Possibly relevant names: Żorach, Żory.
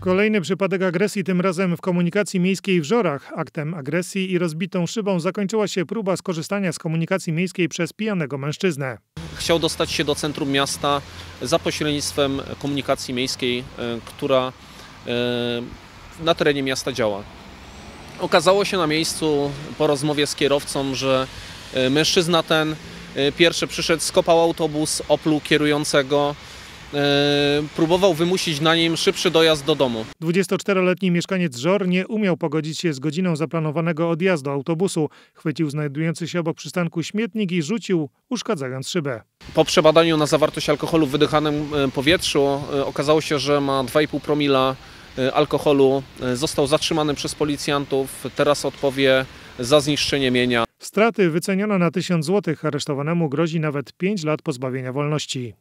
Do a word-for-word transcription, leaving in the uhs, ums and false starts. Kolejny przypadek agresji, tym razem w komunikacji miejskiej w Żorach. Aktem agresji i rozbitą szybą zakończyła się próba skorzystania z komunikacji miejskiej przez pijanego mężczyznę. Chciał dostać się do centrum miasta za pośrednictwem komunikacji miejskiej, która na terenie miasta działa. Okazało się na miejscu po rozmowie z kierowcą, że mężczyzna ten pierwszy przyszedł, skopał autobus, opluł kierującego. Próbował wymusić na nim szybszy dojazd do domu. dwudziestoczteroletni mieszkaniec Żor nie umiał pogodzić się z godziną zaplanowanego odjazdu autobusu. Chwycił znajdujący się obok przystanku śmietnik i rzucił, uszkadzając szybę. Po przebadaniu na zawartość alkoholu w wydychanym powietrzu okazało się, że ma dwa i pół promila alkoholu. Został zatrzymany przez policjantów. Teraz odpowie za zniszczenie mienia. Straty wyceniono na tysiąc złotych. Aresztowanemu grozi nawet pięć lat pozbawienia wolności.